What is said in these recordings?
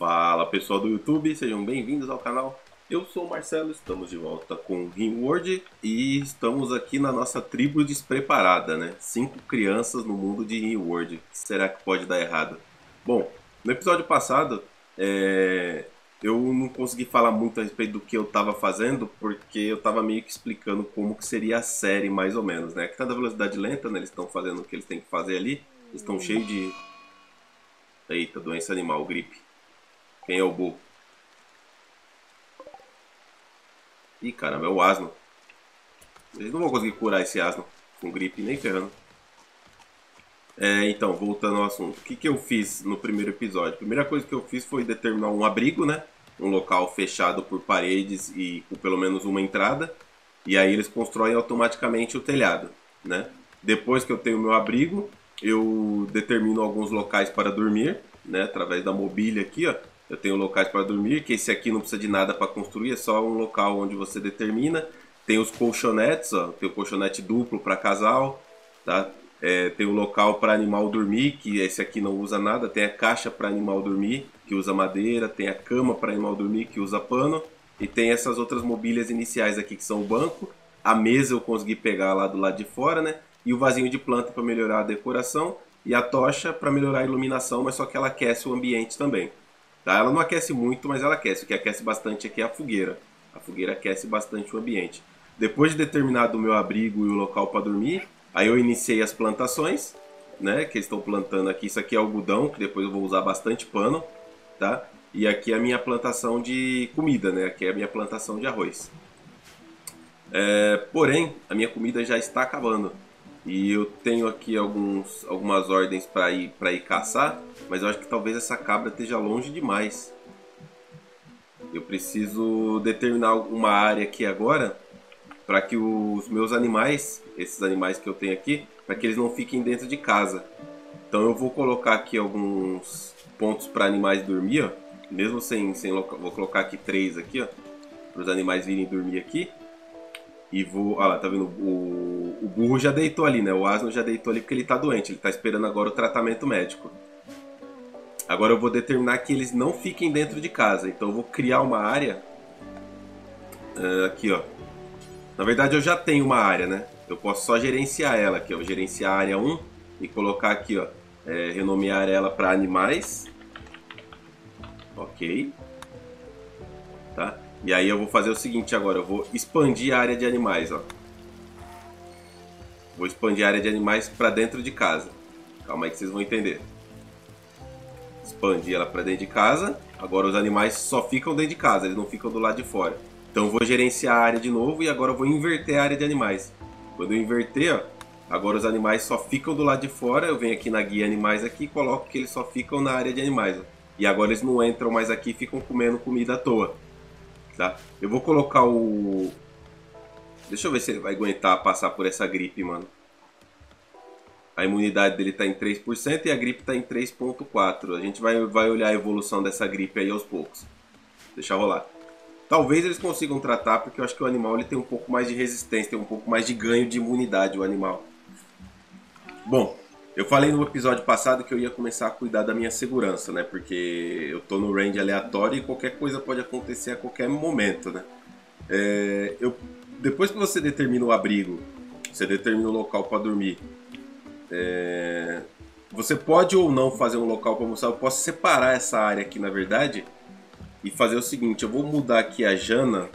Fala pessoal do YouTube, sejam bem-vindos ao canal. Eu sou o Marcelo, estamos de volta com o RimWorld e estamos aqui na nossa tribo despreparada, né? 5 crianças no mundo de RimWorld. O que será que pode dar errado? Bom, no episódio passado eu não consegui falar muito a respeito do que eu estava fazendo, porque eu estava meio que explicando como que seria a série, mais ou menos, né? Aqui tá da velocidade lenta, né? Eles estão fazendo o que eles têm que fazer ali. Eles estão cheios de... Eita, doença animal, gripe. Quem é o burro? Ih, caramba, é o asno. Eles não vão conseguir curar esse asno com gripe nem ferrando. Então, voltando ao assunto. O que que eu fiz no primeiro episódio? A primeira coisa que eu fiz foi determinar um abrigo, né? Um local fechado por paredes e com pelo menos uma entrada. E aí eles constroem automaticamente o telhado, né? Depois que eu tenho o meu abrigo, eu determino alguns locais para dormir, né? Através da mobília aqui, ó. Eu tenho locais para dormir, que esse aqui não precisa de nada para construir, é só um local onde você determina. Tem os colchonetes, ó, tem o colchonete duplo para casal, tá? Tem o local para animal dormir, que esse aqui não usa nada. Tem a caixa para animal dormir, que usa madeira. Tem a cama para animal dormir, que usa pano. E tem essas outras mobílias iniciais aqui, que são o banco. A mesa eu consegui pegar lá do lado de fora, né? E o vasinho de planta para melhorar a decoração. E a tocha para melhorar a iluminação, mas só que ela aquece o ambiente também. Tá? Ela não aquece muito, mas ela aquece. O que aquece bastante aqui é a fogueira. A fogueira aquece bastante o ambiente. Depois de determinado o meu abrigo e o local para dormir, aí eu iniciei as plantações, né? Que eles estão plantando aqui. Isso aqui é algodão, que depois eu vou usar bastante pano, tá? E aqui é a minha plantação de comida, né? Aqui é a minha plantação de arroz. Porém, a minha comida já está acabando. E eu tenho aqui algumas ordens para ir caçar, mas eu acho que talvez essa cabra esteja longe demais. Eu preciso determinar uma área aqui agora para que os meus animais, esses animais que eu tenho aqui, para que eles não fiquem dentro de casa. Então eu vou colocar aqui alguns pontos para animais dormir, ó. Mesmo sem local, vou colocar aqui 3 aqui, ó, para os animais virem dormir aqui. E vou... Olha lá, tá vendo? O burro já deitou ali, né? O asno já deitou ali porque ele tá doente. Ele tá esperando agora o tratamento médico. Agora eu vou determinar que eles não fiquem dentro de casa. Então eu vou criar uma área. Aqui, ó. Na verdade eu já tenho uma área, né? Eu posso só gerenciar ela aqui, ó. Vou gerenciar a área 1 e colocar aqui, ó. Renomear ela para animais. Ok. Tá? E aí eu vou fazer o seguinte agora, eu vou expandir a área de animais, ó. Vou expandir a área de animais para dentro de casa. Calma aí que vocês vão entender. Expandir ela para dentro de casa. Agora os animais só ficam dentro de casa, eles não ficam do lado de fora. Então eu vou gerenciar a área de novo e agora eu vou inverter a área de animais. Quando eu inverter, ó, agora os animais só ficam do lado de fora. Eu venho aqui na guia animais aqui e coloco que eles só ficam na área de animais, ó. E agora eles não entram mais aqui e ficam comendo comida à toa. Tá? Eu vou colocar o... Deixa eu ver se ele vai aguentar passar por essa gripe, mano. A imunidade dele tá em 3% e a gripe tá em 3.4. A gente vai olhar a evolução dessa gripe aí aos poucos. Deixa rolar. Talvez eles consigam tratar, porque eu acho que o animal ele tem um pouco mais de resistência, tem um pouco mais de ganho de imunidade, o animal. Bom, eu falei no episódio passado que eu ia começar a cuidar da minha segurança, né? Porque eu tô no range aleatório e qualquer coisa pode acontecer a qualquer momento, né? Depois que você determina o abrigo, você determina o local para dormir, você pode ou não fazer um local para almoçar. Eu posso separar essa área aqui, na verdade, e fazer o seguinte. Eu vou mudar aqui a Jana.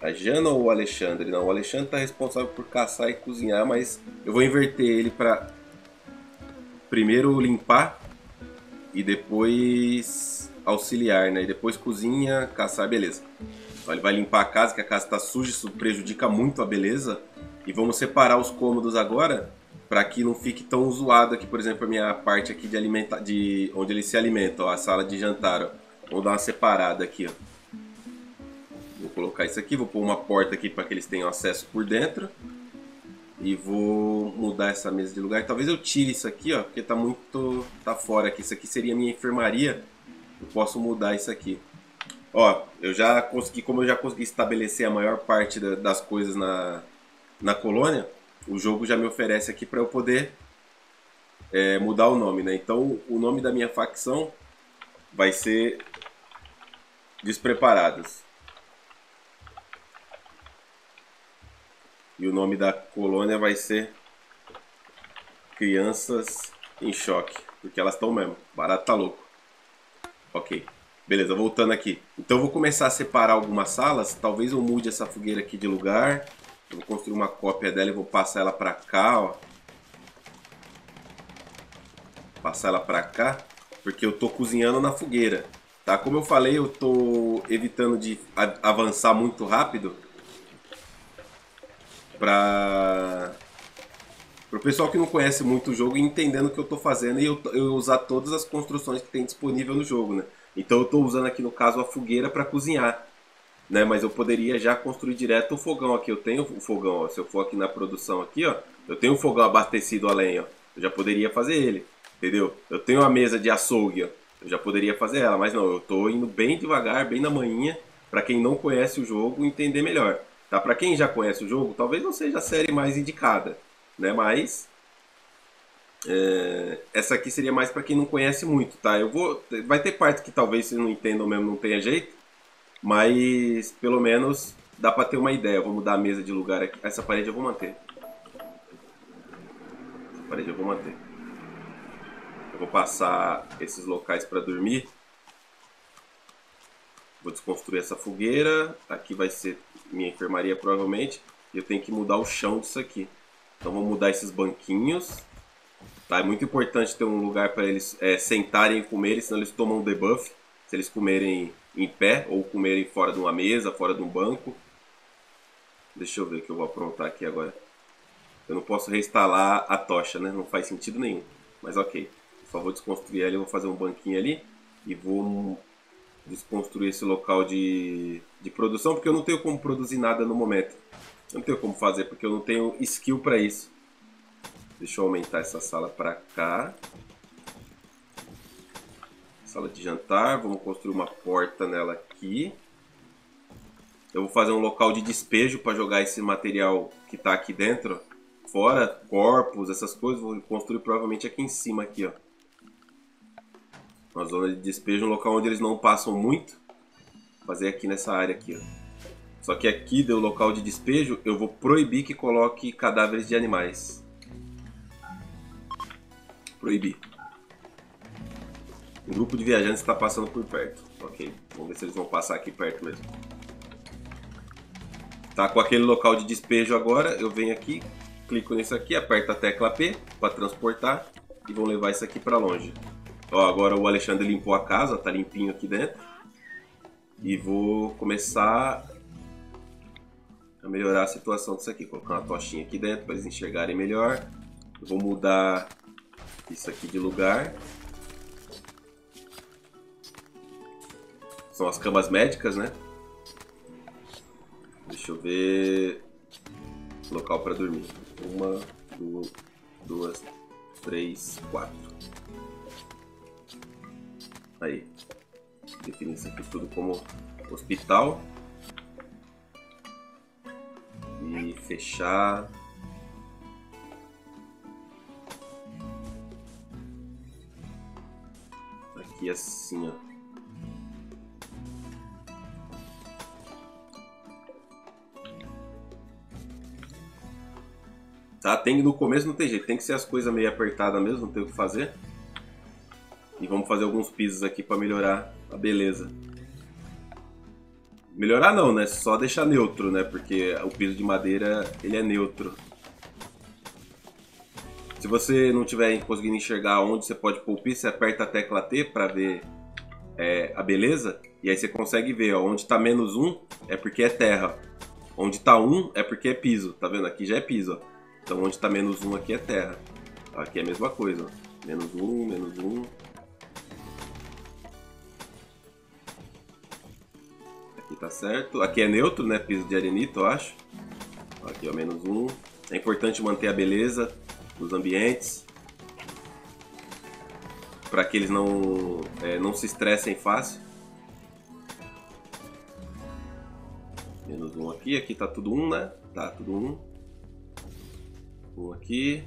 A Jana ou o Alexandre? Não, o Alexandre está responsável por caçar e cozinhar, mas eu vou inverter ele para primeiro limpar e depois auxiliar, né? E depois cozinha, caçar, beleza. Então ele vai limpar a casa, que a casa está suja, isso prejudica muito a beleza. E vamos separar os cômodos agora para que não fique tão zoado aqui, por exemplo, a minha parte aqui de alimentar, de onde ele se alimenta, ó, a sala de jantar, ó. Vou dar uma separada aqui, ó. Vou colocar isso aqui, vou pôr uma porta aqui para que eles tenham acesso por dentro. E vou mudar essa mesa de lugar. Talvez eu tire isso aqui, ó, porque tá fora aqui. Isso aqui seria a minha enfermaria. Eu posso mudar isso aqui. Ó, eu já consegui, como eu já consegui estabelecer a maior parte das coisas na colônia, o jogo já me oferece aqui para eu poder mudar o nome, né? Então, o nome da minha facção vai ser Despreparados. E o nome da colônia vai ser Crianças em Choque, porque elas estão mesmo. Barato tá louco. Ok, beleza, voltando aqui. Então eu vou começar a separar algumas salas. Talvez eu mude essa fogueira aqui de lugar. Eu vou construir uma cópia dela e vou passar ela pra cá, ó. Passar ela pra cá, porque eu tô cozinhando na fogueira, tá? Como eu falei, eu tô evitando de avançar muito rápido para o pessoal que não conhece muito o jogo e entendendo o que eu tô fazendo e eu usar todas as construções que tem disponível no jogo, né? Então eu tô usando aqui no caso a fogueira para cozinhar, né? Mas eu poderia já construir direto o fogão aqui. Eu tenho o fogão, ó. Se eu for aqui na produção aqui, ó, eu tenho um fogão abastecido a lenha, ó. Eu já poderia fazer ele. Entendeu? Eu tenho uma mesa de açougue, ó. Eu já poderia fazer ela, mas não, eu tô indo bem devagar, bem na manhinha, pra quem não conhece o jogo entender melhor, tá? Pra quem já conhece o jogo, talvez não seja a série mais indicada, né? Mas essa aqui seria mais pra quem não conhece muito, tá? Vai ter parte que talvez vocês não entendam mesmo, não tenha jeito, mas pelo menos dá pra ter uma ideia. Eu vou mudar a mesa de lugar aqui. Essa parede eu vou manter. Essa parede eu vou manter. Vou passar esses locais para dormir. Vou desconstruir essa fogueira. Aqui vai ser minha enfermaria, provavelmente. E eu tenho que mudar o chão disso aqui. Então vou mudar esses banquinhos. Tá? É muito importante ter um lugar para eles sentarem e comerem, senão eles tomam um debuff. Se eles comerem em pé ou comerem fora de uma mesa, fora de um banco. Deixa eu ver o que eu vou aprontar aqui agora. Eu não posso reinstalar a tocha, né? Não faz sentido nenhum. Mas ok. Só vou desconstruir ali, vou fazer um banquinho ali e vou desconstruir esse local de produção, porque eu não tenho como produzir nada no momento. Eu não tenho como fazer, porque eu não tenho skill para isso. Deixa eu aumentar essa sala para cá. Sala de jantar, vamos construir uma porta nela aqui. Eu vou fazer um local de despejo para jogar esse material que está aqui dentro, fora, corpos, essas coisas. Vou construir provavelmente aqui em cima, aqui, ó. Uma zona de despejo, um local onde eles não passam muito. Vou fazer aqui nessa área aqui, ó. Só que aqui do local de despejo eu vou proibir que coloque cadáveres de animais. Proibir. Um grupo de viajantes está passando por perto. Ok, vamos ver se eles vão passar aqui perto mesmo. Tá com aquele local de despejo agora. Eu venho aqui, clico nisso aqui, aperto a tecla P para transportar e vou levar isso aqui para longe. Ó, agora o Alexandre limpou a casa, tá limpinho aqui dentro. E vou começar a melhorar a situação disso aqui. Colocar uma tochinha aqui dentro para eles enxergarem melhor. Eu vou mudar isso aqui de lugar. São as camas médicas, né? Deixa eu ver... Local para dormir. 1, 2, 3, 4. Aí, defini isso aqui tudo como hospital. E fechar. Aqui assim, ó. Tá, tem, no começo não tem jeito, tem que ser as coisas meio apertadas mesmo, não tem o que fazer. E vamos fazer alguns pisos aqui para melhorar a beleza. Melhorar não, né? Só deixar neutro, né? Porque o piso de madeira, ele é neutro. Se você não tiver conseguindo enxergar onde você pode pôr o piso, você aperta a tecla T para ver a beleza. E aí você consegue ver, ó, onde está -1 é porque é terra. Onde está 1 é porque é piso, tá vendo? Aqui já é piso, ó. Então onde está -1 aqui é terra. Aqui é a mesma coisa, ó. -1, -1... Tá certo? Aqui é neutro, né? Piso de arenito, eu acho. Aqui, ó, -1. É importante manter a beleza dos ambientes para que eles não se estressem fácil. -1 aqui. Aqui tá tudo 1, né? Tá tudo 1. 1 aqui.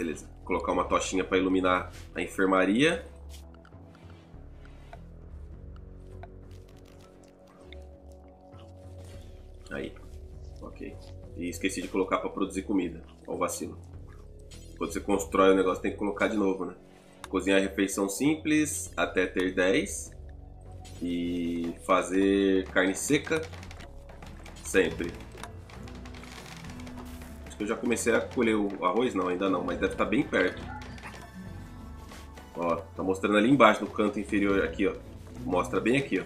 Beleza. Vou colocar uma tochinha para iluminar a enfermaria. Aí. Ok. E esqueci de colocar para produzir comida. Olha o vacilo. Quando você constrói o negócio, tem que colocar de novo, né? Cozinhar a refeição simples até ter 10. E fazer carne seca sempre. Acho que eu já comecei a colher o arroz. Não, ainda não, mas deve estar bem perto. Ó, tá mostrando ali embaixo, no canto inferior aqui, ó. Mostra bem aqui, ó.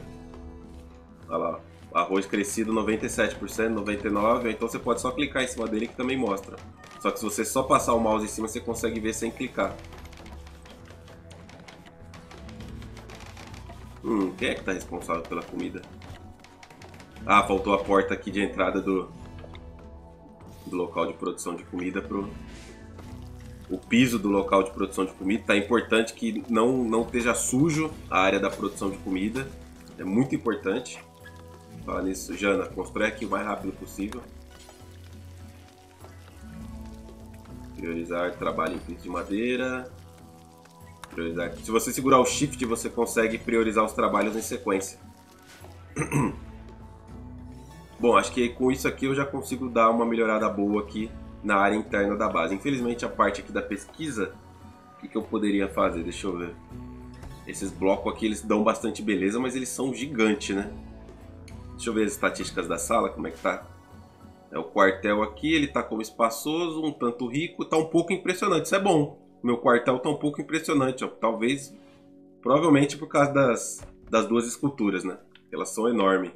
Olha lá, ó. Arroz crescido 97%, 99%. Então você pode só clicar em cima dele que também mostra. Só que se você só passar o mouse em cima, você consegue ver sem clicar. Quem é que tá responsável pela comida? Ah, faltou a porta aqui de entrada do local de produção de comida pro... O piso do local de produção de comida. Tá importante que não esteja sujo a área da produção de comida. É muito importante. Fala nisso, Jana, constrói aqui o mais rápido possível. Priorizar trabalho em piso de madeira. Se você segurar o shift, você consegue priorizar os trabalhos em sequência. Bom, acho que com isso aqui eu já consigo dar uma melhorada boa aqui na área interna da base. Infelizmente a parte aqui da pesquisa, o que eu poderia fazer? Deixa eu ver. Esses blocos aqui, eles dão bastante beleza, mas eles são gigantes, né? Deixa eu ver as estatísticas da sala, como é que tá. É o quartel aqui, ele tá como espaçoso, um tanto rico, tá um pouco impressionante, isso é bom. Meu quartel tá um pouco impressionante, ó. Talvez, provavelmente por causa das duas esculturas, né? Elas são enormes.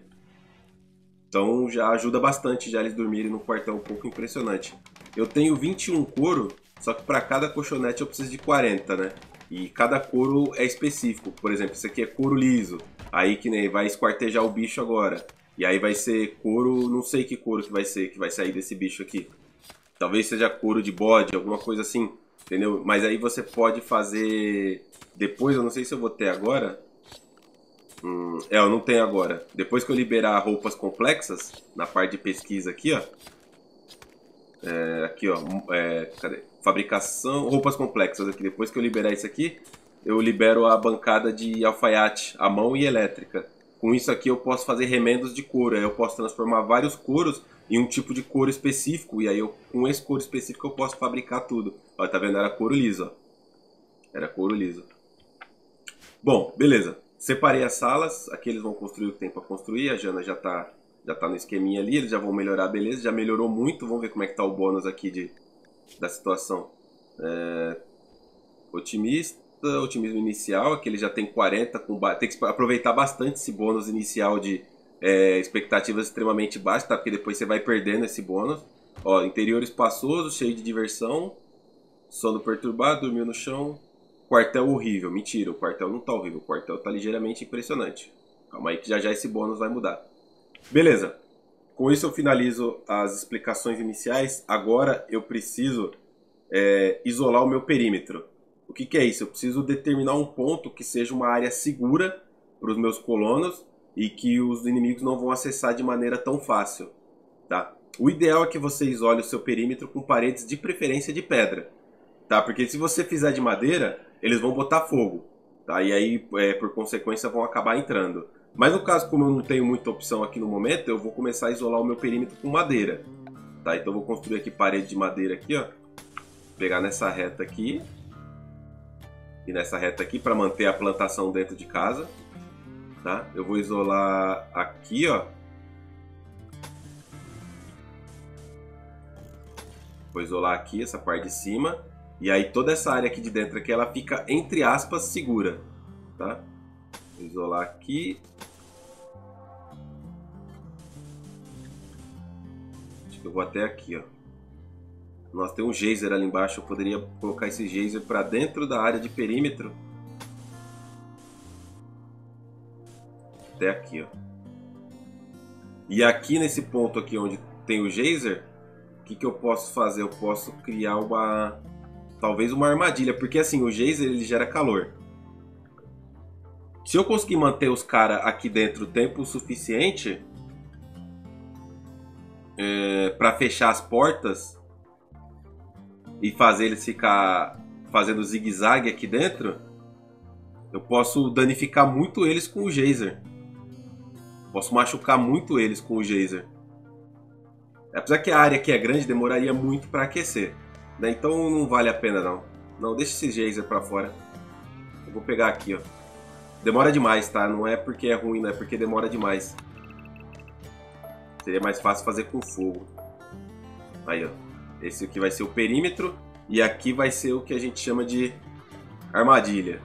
Então já ajuda bastante já eles dormirem num quartel um pouco impressionante. Eu tenho 21 couro, só que para cada colchonete eu preciso de 40, né? E cada couro é específico. Por exemplo, esse aqui é couro liso. Aí que nem vai esquartejar o bicho agora. E aí vai ser couro, não sei que couro que vai ser, que vai sair desse bicho aqui. Talvez seja couro de bode, alguma coisa assim. Entendeu? Mas aí você pode fazer depois, eu não sei se eu vou ter agora. Eu não tenho agora. Depois que eu liberar roupas complexas, na parte de pesquisa aqui, ó. Aqui, ó. Cadê? Fabricação, roupas complexas aqui. Depois que eu liberar isso aqui, eu libero a bancada de alfaiate, a mão e elétrica. Com isso aqui eu posso fazer remendos de couro. Aí eu posso transformar vários couros em um tipo de couro específico. E aí eu, com esse couro específico eu posso fabricar tudo. Olha, tá vendo? Era couro liso, ó. Era couro liso. Bom, beleza. Separei as salas. Aqui eles vão construir o que tem pra construir. A Jana já tá no esqueminha ali. Eles já vão melhorar a beleza. Já melhorou muito. Vamos ver como é que tá o bônus aqui da situação. Otimismo inicial. Aqui ele já tem 40. Tem que aproveitar bastante esse bônus inicial de... expectativas extremamente baixas, tá? Porque depois você vai perdendo esse bônus. Ó, interior espaçoso, cheio de diversão. Sono perturbado, dormiu no chão. Quartel horrível. Mentira, o quartel não tá horrível. O quartel tá ligeiramente impressionante. Calma aí que já já esse bônus vai mudar. Beleza. Com isso eu finalizo as explicações iniciais. Agora eu preciso isolar o meu perímetro. O que é isso? Eu preciso determinar um ponto que seja uma área segura para os meus colonos e que os inimigos não vão acessar de maneira tão fácil, tá? O ideal é que você isole o seu perímetro com paredes de preferência de pedra, tá? Porque se você fizer de madeira, eles vão botar fogo, tá? E aí, por consequência, vão acabar entrando. Mas no caso, como eu não tenho muita opção aqui no momento, eu vou começar a isolar o meu perímetro com madeira, tá? Então eu vou construir aqui parede de madeira aqui, ó. Pegar nessa reta aqui e nessa reta aqui para manter a plantação dentro de casa. Tá? Eu vou isolar aqui, ó. Vou isolar aqui essa parte de cima. E aí toda essa área aqui de dentro aqui, ela fica, entre aspas, segura, tá? Vou isolar aqui. Acho que eu vou até aqui, ó. Nossa, tem um geyser ali embaixo. Eu poderia colocar esse geyser para dentro da área de perímetro. Até aqui, ó. E aqui nesse ponto aqui onde tem o geyser, o que eu posso fazer? Eu posso criar uma... talvez uma armadilha, porque assim, o geyser ele gera calor. Se eu conseguir manter os caras aqui dentro o tempo suficiente para fechar as portas, e fazer eles ficar fazendo zigue-zague aqui dentro, eu posso danificar muito eles com o geyser. Posso machucar muito eles com o geyser. Apesar que a área aqui é grande, demoraria muito para aquecer, né? Então não vale a pena não. Não, deixa esse geyser para fora. Eu vou pegar aqui, ó. Demora demais, tá? Não é porque é ruim, não é porque demora demais. Seria mais fácil fazer com fogo. Aí, ó. Esse aqui vai ser o perímetro. E aqui vai ser o que a gente chama de armadilha.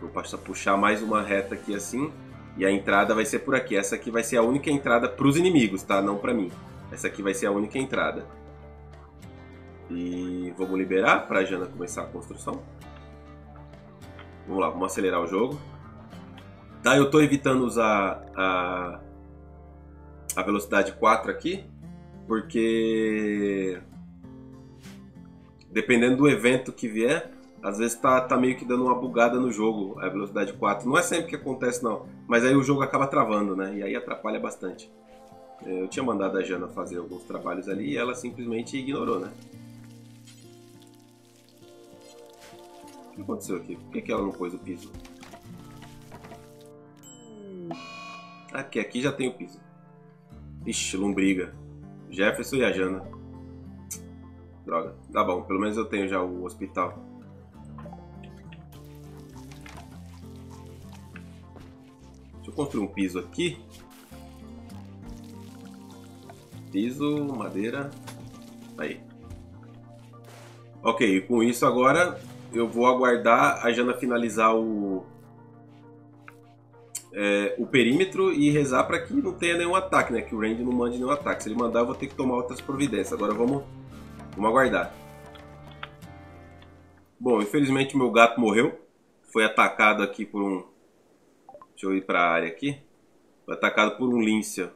Vou puxar mais uma reta aqui assim. E a entrada vai ser por aqui. Essa aqui vai ser a única entrada para os inimigos, tá? Não para mim. Essa aqui vai ser a única entrada. E vamos liberar para a Jana começar a construção. Vamos lá, vamos acelerar o jogo. Tá, eu tô evitando usar a velocidade 4 aqui, porque dependendo do evento que vier, às vezes tá meio que dando uma bugada no jogo, a velocidade 4. Não é sempre que acontece não, mas aí o jogo acaba travando, né? E aí atrapalha bastante. Eu tinha mandado a Jana fazer alguns trabalhos ali e ela simplesmente ignorou, né? O que aconteceu aqui? Por que ela não pôs o piso? Aqui já tem o piso. Ixi, lombriga. Jefferson e a Jana. Droga. Tá bom, pelo menos eu tenho já o hospital. Deixa eu construir um piso aqui. Piso, madeira. Aí. Ok, com isso agora eu vou aguardar a Jana finalizar o perímetro e rezar para que não tenha nenhum ataque, né? Que o Randy não mande nenhum ataque. Se ele mandar, eu vou ter que tomar outras providências. Agora vamos aguardar. Bom, infelizmente meu gato morreu. Foi atacado aqui por um... Deixa eu ir para a área aqui. Foi atacado por um lince.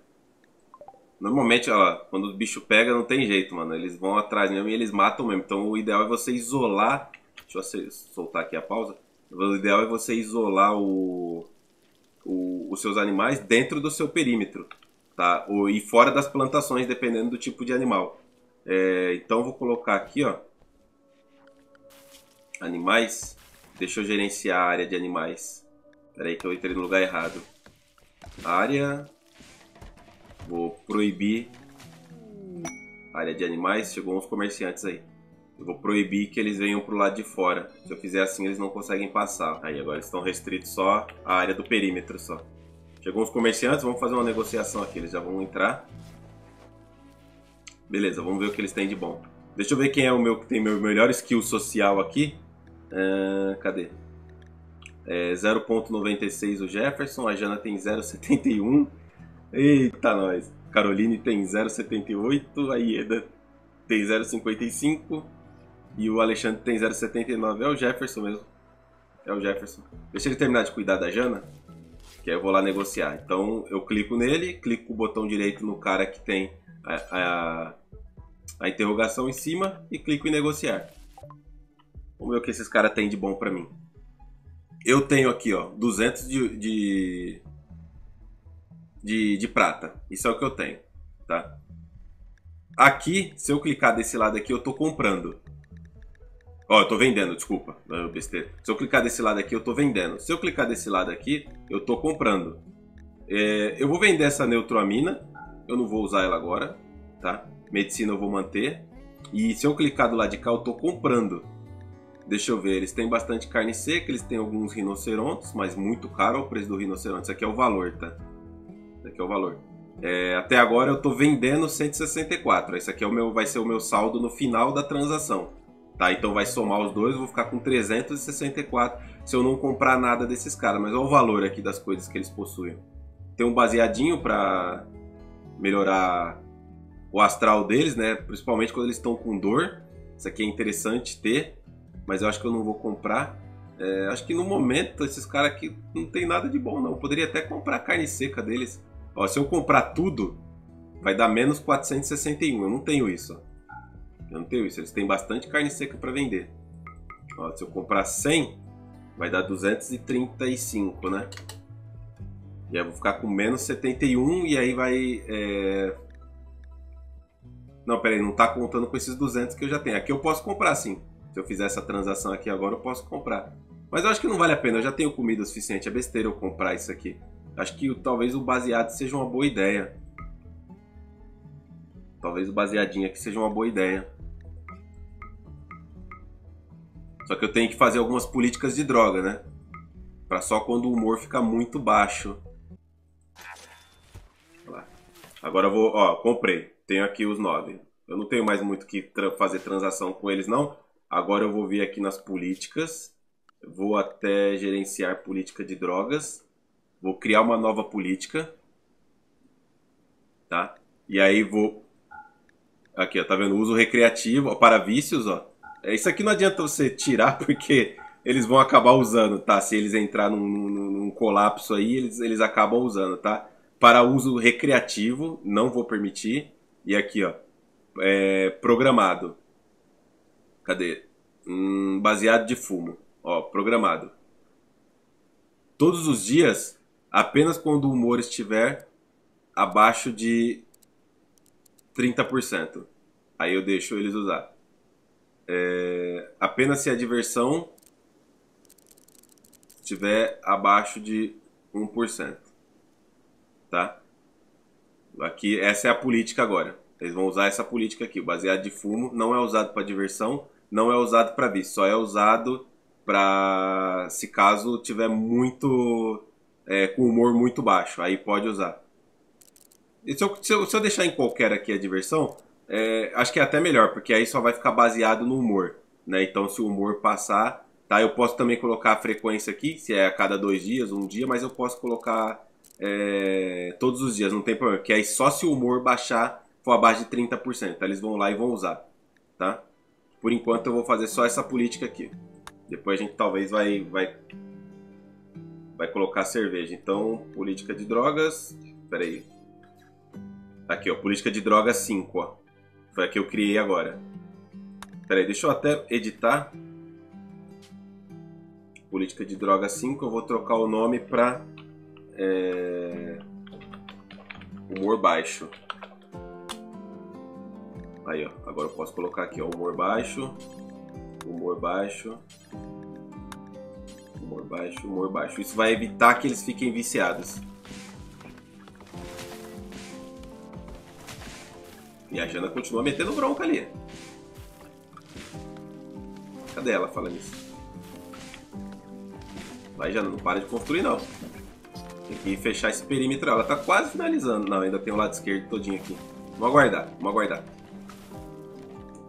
Normalmente, olha lá, quando os bichos pegam, não tem jeito, mano. Eles vão atrás mesmo e eles matam mesmo. Então o ideal é você isolar... Deixa eu soltar aqui a pausa. O ideal é você isolar os seus animais dentro do seu perímetro, tá? E fora das plantações, dependendo do tipo de animal. Então vou colocar aqui, ó, animais. Deixa eu gerenciar a área de animais. Pera aí que eu entrei no lugar errado. Área. Vou proibir. Área de animais. Chegou uns comerciantes aí. Eu vou proibir que eles venham pro lado de fora. Se eu fizer assim, eles não conseguem passar. Aí, agora eles estão restritos só à área do perímetro só. Chegou os comerciantes, vamos fazer uma negociação aqui. Eles já vão entrar. Beleza, vamos ver o que eles têm de bom. Deixa eu ver quem é o meu que tem meu melhor skill social aqui. Cadê? 0.96 o Jefferson. A Jana tem 0.71. Eita, nós. Caroline tem 0.78. A Ieda tem 0.55. E o Alexandre tem 0.79. É o Jefferson mesmo. É o Jefferson. Deixa ele terminar de cuidar da Jana, que aí eu vou lá negociar. Então eu clico nele, clico com o botão direito no cara que tem a interrogação em cima e clico em negociar. Vamos ver o que esses caras têm de bom pra mim. Eu tenho aqui, ó, 200 de prata. Isso é o que eu tenho, tá? Aqui, se eu clicar desse lado aqui, eu tô comprando. Ó, eu tô vendendo, desculpa, besteira. Se eu clicar desse lado aqui, eu tô vendendo. Se eu clicar desse lado aqui, eu tô comprando. Eu vou vender essa neutroamina. Eu não vou usar ela agora, tá? Medicina eu vou manter. E se eu clicar do lado de cá, eu tô comprando. Deixa eu ver, eles têm bastante carne seca. Eles têm alguns rinocerontes, mas muito caro o preço do rinoceronte. Isso aqui é o valor, tá? Isso aqui é o valor. Até agora eu tô vendendo 164. Esse aqui é vai ser o meu saldo no final da transação. Tá, então vai somar os dois, eu vou ficar com 364 se eu não comprar nada desses caras. Mas olha o valor aqui das coisas que eles possuem. Tem um baseadinho para melhorar o astral deles, né? Principalmente quando eles estão com dor. Isso aqui é interessante ter, mas eu acho que eu não vou comprar. Acho que no momento esses caras aqui não tem nada de bom não. Eu poderia até comprar carne seca deles. Ó, se eu comprar tudo, vai dar menos 461. Eu não tenho isso, ó. Eu não tenho isso, eles têm bastante carne seca para vender. Ó, se eu comprar 100, vai dar 235, né? E aí eu vou ficar com menos 71 e aí vai... Não, peraí, não tá contando com esses 200 que eu já tenho. Aqui eu posso comprar sim. Se eu fizer essa transação aqui agora, eu posso comprar. Mas eu acho que não vale a pena, eu já tenho comida o suficiente. É besteira eu comprar isso aqui. Acho que talvez o baseado seja uma boa ideia. Talvez o baseadinho aqui seja uma boa ideia. Só que eu tenho que fazer algumas políticas de droga, né? Pra só quando o humor fica muito baixo. Agora eu vou... Ó, comprei. Tenho aqui os 9. Eu não tenho mais muito que fazer transação com eles, não. Agora eu vou vir aqui nas políticas. Vou até gerenciar política de drogas. Vou criar uma nova política. Tá? E aí vou... Aqui, ó. Tá vendo? Uso recreativo. Ó, para vícios, ó. Isso aqui não adianta você tirar, porque eles vão acabar usando, tá? Se eles entrarem num colapso aí, eles acabam usando, tá? Para uso recreativo, não vou permitir. E aqui, ó, programado. Cadê? Baseado de fumo. Ó, programado. Todos os dias, apenas quando o humor estiver abaixo de 30%. Aí eu deixo eles usar. Apenas se a diversão estiver abaixo de 1%. Tá? Aqui, essa é a política agora. Eles vão usar essa política aqui. O baseado de fumo não é usado para diversão, não é usado para vício, só é usado para se caso tiver muito com humor muito baixo, aí pode usar. E se eu deixar em qualquer aqui a diversão, acho que é até melhor, porque aí só vai ficar baseado no humor, né? Então se o humor passar, tá? Eu posso também colocar a frequência aqui, se é a cada 2 dias, 1 dia, mas eu posso colocar todos os dias, não tem problema, que aí só se o humor baixar, for abaixo de 30%, tá? Eles vão lá e vão usar, tá? Por enquanto eu vou fazer só essa política aqui, depois a gente talvez vai colocar cerveja. Então, política de drogas, peraí, aqui ó, política de drogas 5, ó, foi a que eu criei agora. Peraí, deixa eu até editar, política de drogas 5, eu vou trocar o nome pra... humor baixo. Aí, ó. Agora eu posso colocar aqui, ó, humor baixo. Humor baixo. Humor baixo, humor baixo. Isso vai evitar que eles fiquem viciados. E a Jana continua metendo bronca ali. Cadê ela falando isso? Vai, Jana, não para de construir, não. Tem que fechar esse perímetro. Ela tá quase finalizando. Não, ainda tem o lado esquerdo todinho aqui. Vamos aguardar, vamos aguardar.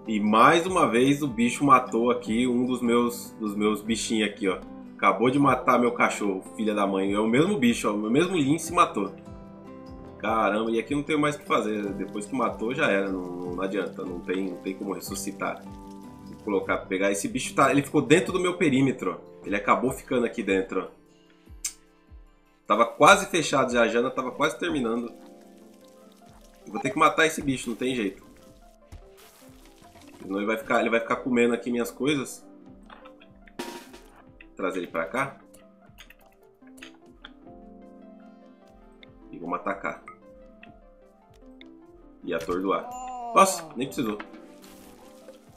E mais uma vez o bicho matou aqui um dos meus bichinhos aqui, ó. Acabou de matar meu cachorro, filha da mãe. É o mesmo bicho, ó. O mesmo lince matou. Caramba, e aqui não tem mais o que fazer. Depois que matou já era. Não adianta, não tem como ressuscitar. Vou colocar, pegar. Esse bicho tá... Ele ficou dentro do meu perímetro, ó. Ele acabou ficando aqui dentro, ó. Tava quase fechado já, a Jana tava quase terminando. Eu vou ter que matar esse bicho, não tem jeito. Senão ele vai ficar comendo aqui minhas coisas. Vou trazer ele pra cá. E vamos atacar. E atordoar. Nossa, nem precisou.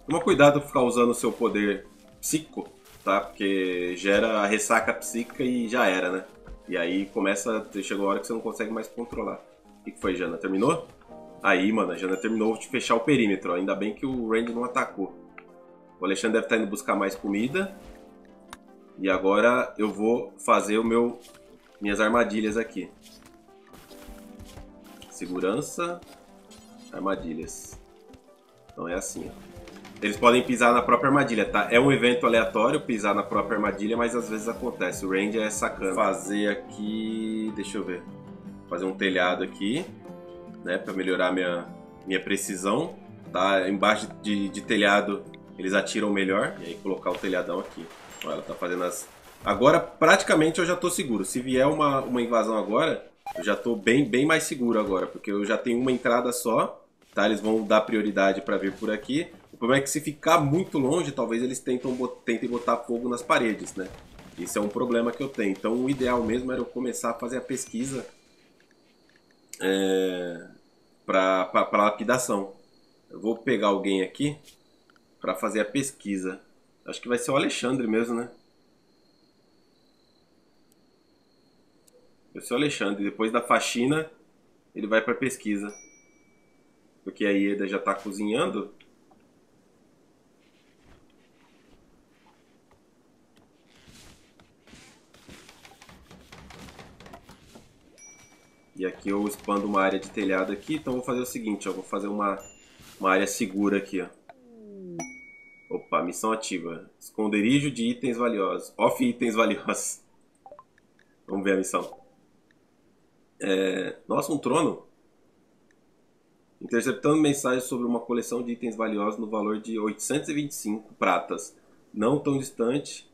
Toma cuidado pra ficar usando o seu poder psíquico, tá? Porque gera a ressaca psíquica e já era, né? E aí começa, chegou a hora que você não consegue mais controlar. O que foi, Jana? Terminou? Aí, mano, a Jana terminou de fechar o perímetro. Ó. Ainda bem que o Randy não atacou. O Alexandre deve estar indo buscar mais comida. E agora eu vou fazer o minhas armadilhas aqui. Segurança, armadilhas. Então é assim, ó. Eles podem pisar na própria armadilha, tá? É um evento aleatório pisar na própria armadilha, mas às vezes acontece. O Randy é sacana. Vou fazer aqui... Deixa eu ver. Vou fazer um telhado aqui, né? Pra melhorar minha precisão, tá? Embaixo de telhado eles atiram melhor. E aí colocar o telhadão aqui. Olha, ela tá fazendo as... Agora, praticamente, eu já tô seguro. Se vier uma invasão agora, eu já tô bem mais seguro agora. Porque eu já tenho uma entrada só, tá? Eles vão dar prioridade pra vir por aqui. O problema é que se ficar muito longe, talvez eles tentem botar fogo nas paredes, né? Isso é um problema que eu tenho. Então o ideal mesmo era eu começar a fazer a pesquisa para lapidação. Eu vou pegar alguém aqui para fazer a pesquisa. Acho que vai ser o Alexandre mesmo, né? Vai ser o Alexandre. Depois da faxina, ele vai para pesquisa. Porque a Ieda já está cozinhando. E aqui eu expando uma área de telhado aqui, então vou fazer o seguinte, ó, vou fazer uma área segura aqui, ó. Opa, missão ativa. Esconderijo de itens valiosos. Off itens valiosos. Vamos ver a missão. Nossa, um trono. Interceptando mensagens sobre uma coleção de itens valiosos no valor de 825 pratas. Não tão distante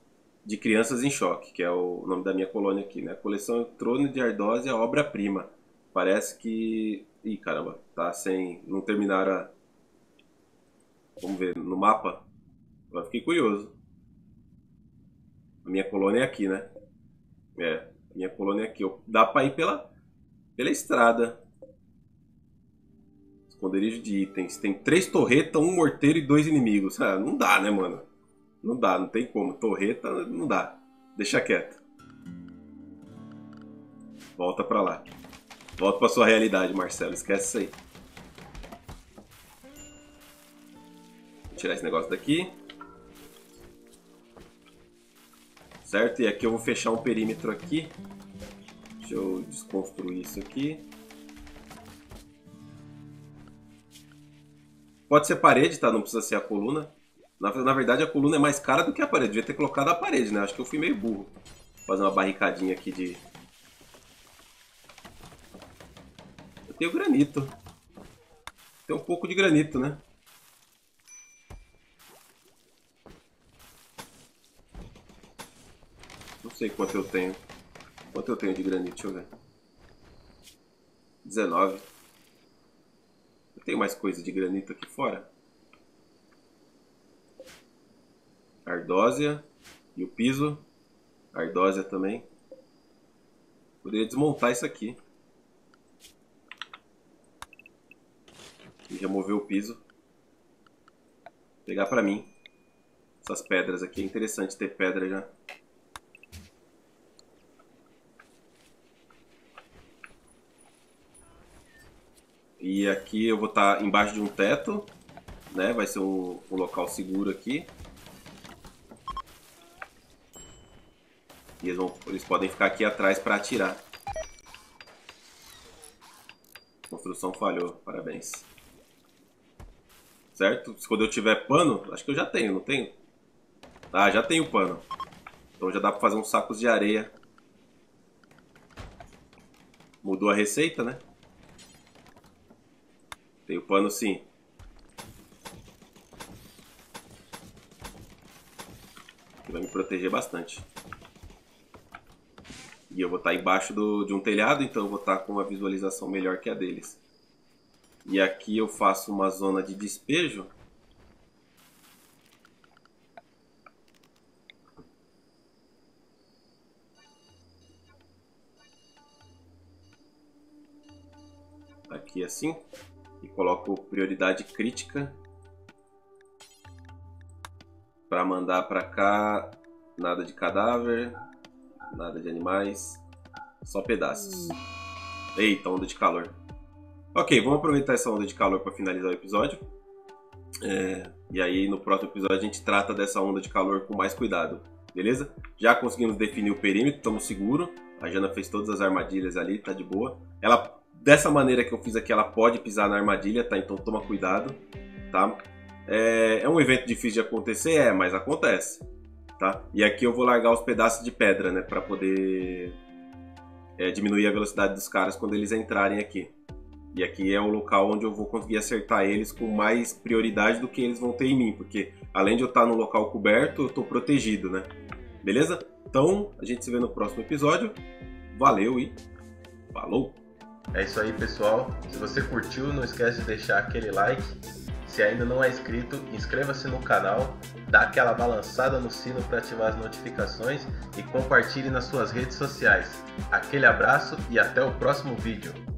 de Crianças em Choque, que é o nome da minha colônia aqui, né? Coleção Trono de Ardósia, obra-prima. Parece que... Ih, caramba, tá sem... Não terminaram a... Vamos ver, no mapa. Agora fiquei curioso. A minha colônia é aqui, né? A minha colônia é aqui. Dá pra ir pela estrada. Esconderijo de itens. Tem 3 torretas, 1 morteiro e 2 inimigos. Ah, não dá, né, mano? Não dá, não tem como. Torreta não dá. Deixa quieto. Volta pra lá. Volta pra sua realidade, Marcelo. Esquece isso aí. Vou tirar esse negócio daqui. Certo? E aqui eu vou fechar um perímetro aqui. Deixa eu desconstruir isso aqui. Pode ser parede, tá? Não precisa ser a coluna. Na verdade, a coluna é mais cara do que a parede. Devia ter colocado a parede, né? Acho que eu fui meio burro. Vou fazer uma barricadinha aqui de... Eu tenho granito. Tem um pouco de granito, né? Não sei quanto eu tenho. Quanto eu tenho de granito? Deixa eu ver. 19. Eu tenho mais coisa de granito aqui fora? Ardósia e o piso. Ardósia também. Poderia desmontar isso aqui. E remover o piso. Pegar pra mim. Essas pedras aqui. É interessante ter pedra já. E aqui eu vou estar embaixo de um teto, né? Vai ser um local seguro aqui. E eles podem ficar aqui atrás para atirar. Construção falhou, parabéns. Certo? Quando eu tiver pano, acho que eu já tenho, não tenho? Ah, já tenho pano. Então já dá para fazer uns sacos de areia. Mudou a receita, né? Tenho pano sim. Que vai me proteger bastante. E eu vou estar embaixo de um telhado, então eu vou estar com uma visualização melhor que a deles. E aqui eu faço uma zona de despejo. Aqui assim. E coloco prioridade crítica. Para mandar para cá, nada de cadáver. Nada de animais, só pedaços. Eita, onda de calor. Ok, vamos aproveitar essa onda de calor para finalizar o episódio. E aí no próximo episódio a gente trata dessa onda de calor com mais cuidado, beleza? Já conseguimos definir o perímetro, estamos seguros. A Jana fez todas as armadilhas ali, tá de boa. Ela, dessa maneira que eu fiz aqui, ela pode pisar na armadilha, tá? Então toma cuidado, tá? É um evento difícil de acontecer, mas acontece. Tá? E aqui eu vou largar os pedaços de pedra, né? Pra poder diminuir a velocidade dos caras quando eles entrarem aqui. E aqui é o local onde eu vou conseguir acertar eles com mais prioridade do que eles vão ter em mim. Porque além de eu estar no local coberto, eu tô protegido, né? Beleza? Então, a gente se vê no próximo episódio. Valeu e falou! É isso aí, pessoal. Se você curtiu, não esquece de deixar aquele like. Se ainda não é inscrito, inscreva-se no canal, dá aquela balançada no sino para ativar as notificações e compartilhe nas suas redes sociais. Aquele abraço e até o próximo vídeo!